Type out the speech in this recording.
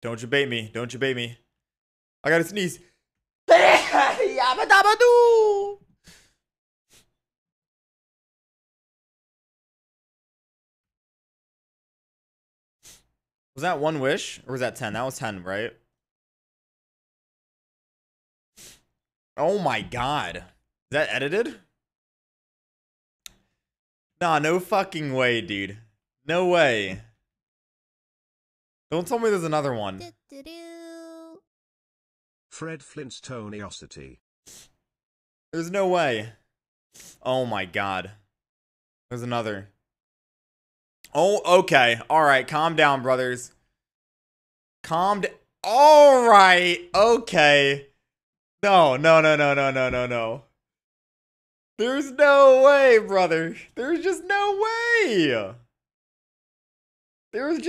Don't you bait me. Don't you bait me. I gotta sneeze. Was that one wish? Or was that 10? That was 10, right? Oh my god. Is that edited? Nah, no fucking way, dude. No way. Don't tell me there's another one. Fred Flintstone Enviosity. There's no way. Oh my god. There's another. Oh, okay. Alright, calm down, brothers. Calm down. Alright, okay. No, no, no, no, no, no, no, no. There's no way, brother. There's just no way. There's just